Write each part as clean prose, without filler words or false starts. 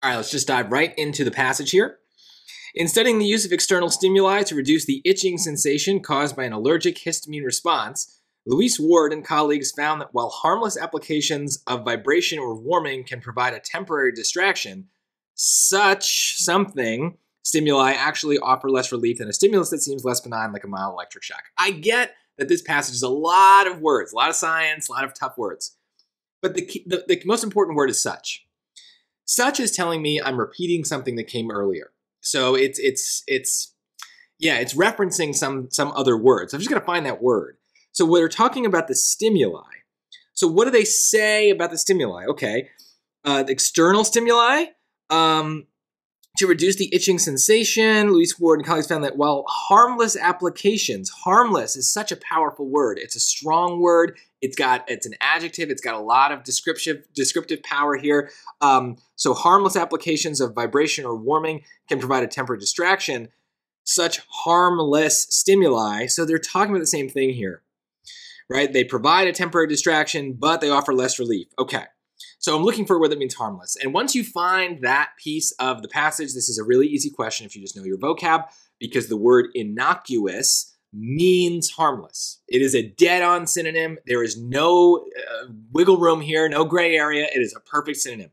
All right, let's just dive right into the passage here. In studying the use of external stimuli to reduce the itching sensation caused by an allergic histamine response, Louis Ward and colleagues found that while harmless applications of vibration or warming can provide a temporary distraction, stimuli actually offer less relief than a stimulus that seems less benign, like a mild electric shock. I get that this passage is a lot of words, a lot of science, a lot of tough words. But the most important word is such. Such is telling me I'm repeating something that came earlier. So it's referencing some other words. I'm just going to find that word. So we're talking about the stimuli. So what do they say about the stimuli? Okay, the external stimuli. To reduce the itching sensation, Louis Ward and colleagues found that while harmless applications, harmless is such a powerful word. It's a strong word. It's an adjective. It's got a lot of descriptive power here. So harmless applications of vibration or warming can provide a temporary distraction. Such harmless stimuli. So they're talking about the same thing here, right? They provide a temporary distraction, but they offer less relief. Okay. So I'm looking for a word that means harmless. And once you find that piece of the passage, this is a really easy question if you just know your vocab, because the word innocuous means harmless. It is a dead-on synonym. There is no wiggle room here, no gray area. It is a perfect synonym.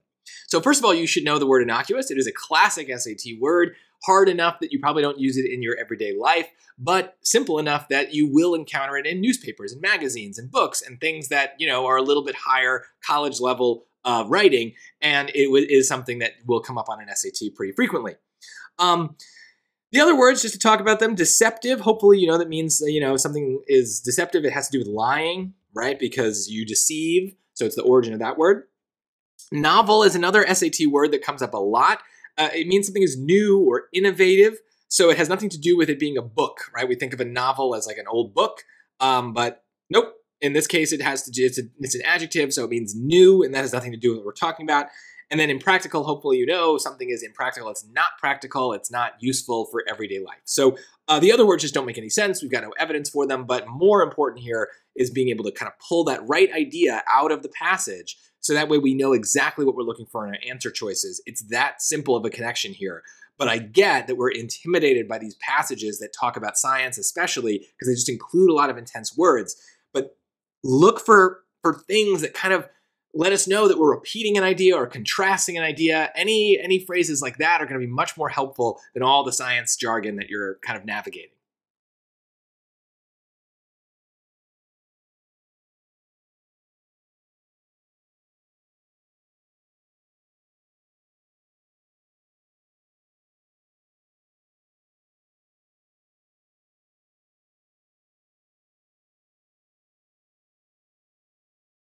So first of all, you should know the word innocuous. It is a classic SAT word, hard enough that you probably don't use it in your everyday life, but simple enough that you will encounter it in newspapers and magazines and books and things that, you know, are a little bit higher college level writing, and it is something that will come up on an SAT pretty frequently. The other words, just to talk about them, deceptive. Hopefully, you know, that means, you know, something is deceptive. It has to do with lying, right? Because you deceive. So it's the origin of that word. Novel is another SAT word that comes up a lot. It means something is new or innovative. So it has nothing to do with it being a book, right? We think of a novel as like an old book, but nope. In this case, it has to do, it's an adjective, so it means new, and that has nothing to do with what we're talking about. And then impractical, hopefully you know something is impractical. It's not practical. It's not useful for everyday life. So the other words just don't make any sense. We've got no evidence for them. But more important here is being able to kind of pull that right idea out of the passage, so that way we know exactly what we're looking for in our answer choices. It's that simple of a connection here. But I get that we're intimidated by these passages that talk about science, especially because they just include a lot of intense words. But look for things that kind of let us know that we're repeating an idea or contrasting an idea. Any phrases like that are going to be much more helpful than all the science jargon that you're kind of navigating.